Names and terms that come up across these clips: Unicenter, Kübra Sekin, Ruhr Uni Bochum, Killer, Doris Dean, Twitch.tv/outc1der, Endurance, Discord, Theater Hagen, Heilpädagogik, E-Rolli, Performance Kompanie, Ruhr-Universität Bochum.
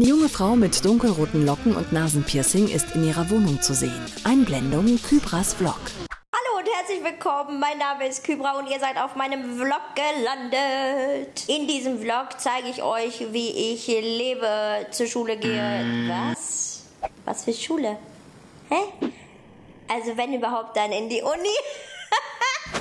Eine junge Frau mit dunkelroten Locken und Nasenpiercing ist in ihrer Wohnung zu sehen. Einblendung Kübras Vlog. Hallo und herzlich willkommen, mein Name ist Kübra und ihr seid auf meinem Vlog gelandet. In diesem Vlog zeige ich euch, wie ich lebe, zur Schule gehe. Was? Was für Schule? Hä? Also wenn überhaupt, dann in die Uni.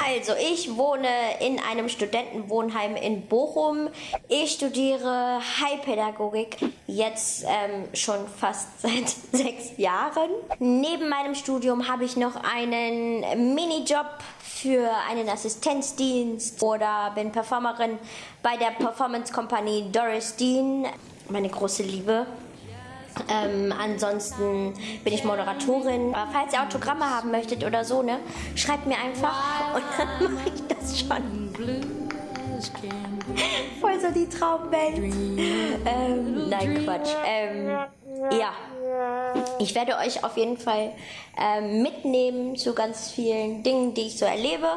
Also, ich wohne in einem Studentenwohnheim in Bochum. Ich studiere Heilpädagogik jetzt schon fast seit 6 Jahren. Neben meinem Studium habe ich noch einen Minijob für einen Assistenzdienst oder bin Performerin bei der Performance-Kompanie Doris Dean, meine große Liebe. Ansonsten bin ich Moderatorin. Aber falls ihr Autogramme haben möchtet oder so, ne, schreibt mir einfach und dann mache ich das schon. Voll so die Traumwelt. Nein, Quatsch. Ja, ich werde euch auf jeden Fall mitnehmen zu ganz vielen Dingen, die ich so erlebe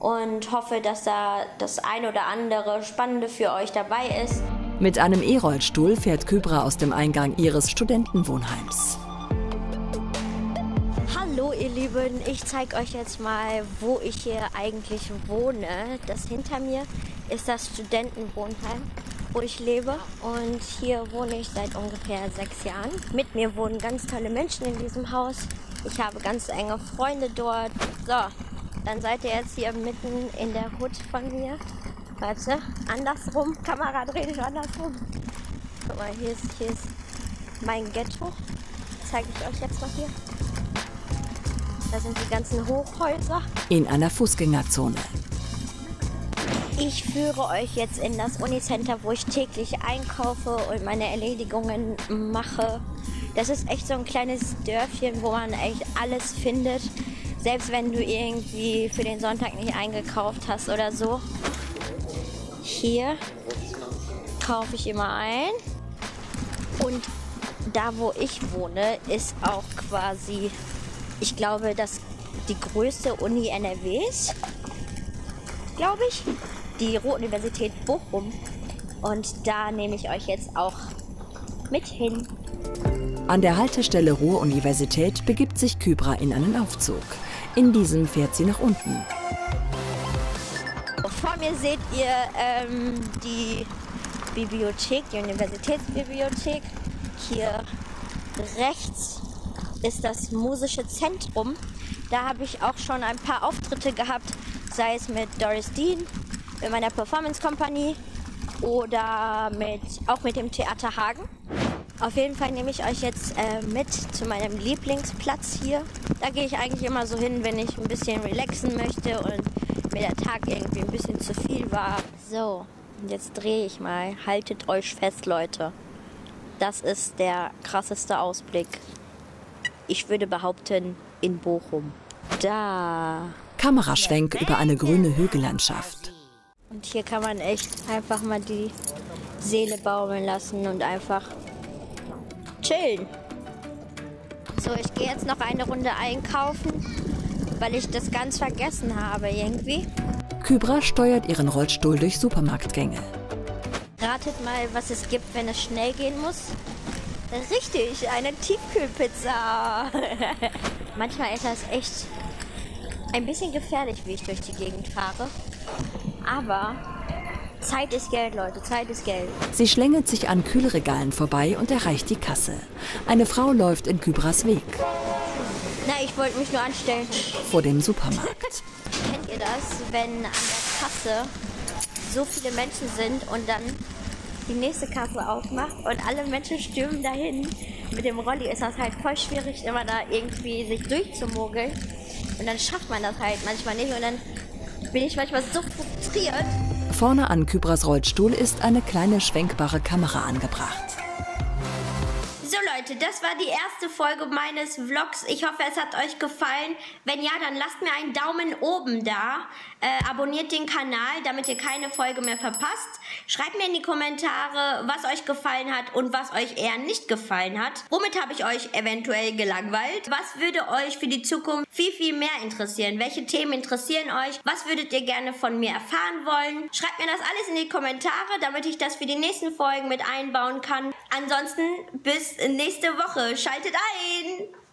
und hoffe, dass da das ein oder andere Spannende für euch dabei ist. Mit einem E-Rollstuhl fährt Kübra aus dem Eingang ihres Studentenwohnheims. Hallo ihr Lieben, ich zeige euch jetzt mal, wo ich hier eigentlich wohne. Das hinter mir ist das Studentenwohnheim, wo ich lebe. Und hier wohne ich seit ungefähr 6 Jahren. Mit mir wohnen ganz tolle Menschen in diesem Haus. Ich habe ganz enge Freunde dort. So, dann seid ihr jetzt hier mitten in der Hut von mir. Warte, andersrum, Kamera drehe ich andersrum. Guck mal, hier ist mein Ghetto. Zeige ich euch jetzt mal hier. Da sind die ganzen Hochhäuser. In einer Fußgängerzone. Ich führe euch jetzt in das Unicenter, wo ich täglich einkaufe und meine Erledigungen mache. Das ist echt so ein kleines Dörfchen, wo man echt alles findet. Selbst wenn du irgendwie für den Sonntag nicht eingekauft hast oder so. Hier kaufe ich immer ein und da, wo ich wohne, ist auch quasi, ich glaube, dass die größte Uni NRWs, glaube ich, die Ruhr-Universität Bochum, und da nehme ich euch jetzt auch mit hin. An der Haltestelle Ruhr-Universität begibt sich Kübra in einen Aufzug. In diesem fährt sie nach unten. Vor mir seht ihr die Bibliothek, die Universitätsbibliothek. Hier rechts ist das musische Zentrum. Da habe ich auch schon ein paar Auftritte gehabt, sei es mit Doris Dean, mit meiner Performance-Kompanie oder auch mit dem Theater Hagen. Auf jeden Fall nehme ich euch jetzt mit zu meinem Lieblingsplatz hier. Da gehe ich eigentlich immer so hin, wenn ich ein bisschen relaxen möchte und mir der Tag irgendwie ein bisschen zu viel war. So, jetzt drehe ich mal. Haltet euch fest, Leute. Das ist der krasseste Ausblick. Ich würde behaupten, in Bochum. Da. Kameraschwenk über eine grüne Hügellandschaft. Und hier kann man echt einfach mal die Seele baumeln lassen und einfach chillen. So, ich gehe jetzt noch eine Runde einkaufen, weil ich das ganz vergessen habe irgendwie. Kübra steuert ihren Rollstuhl durch Supermarktgänge. Ratet mal, was es gibt, wenn es schnell gehen muss. Richtig, eine Tiefkühlpizza. Manchmal ist das echt ein bisschen gefährlich, wie ich durch die Gegend fahre. Aber Zeit ist Geld, Leute, Zeit ist Geld. Sie schlängelt sich an Kühlregalen vorbei und erreicht die Kasse. Eine Frau läuft in Kübras Weg. Na, ich wollte mich nur anstellen. Vor dem Supermarkt. Kennt ihr das, wenn an der Kasse so viele Menschen sind und dann die nächste Kasse aufmacht und alle Menschen stürmen dahin? Mit dem Rolli ist das halt voll schwierig, immer da irgendwie sich durchzumogeln. Und dann schafft man das halt manchmal nicht und dann bin ich manchmal so frustriert. Vorne an Kübras Rollstuhl ist eine kleine schwenkbare Kamera angebracht. So Leute, das war die erste Folge meines Vlogs. Ich hoffe, es hat euch gefallen. Wenn ja, dann lasst mir einen Daumen oben da. Abonniert den Kanal, damit ihr keine Folge mehr verpasst. Schreibt mir in die Kommentare, was euch gefallen hat und was euch eher nicht gefallen hat. Womit habe ich euch eventuell gelangweilt? Was würde euch für die Zukunft viel, viel mehr interessieren? Welche Themen interessieren euch? Was würdet ihr gerne von mir erfahren wollen? Schreibt mir das alles in die Kommentare, damit ich das für die nächsten Folgen mit einbauen kann. Ansonsten bis nächste Woche. Schaltet ein!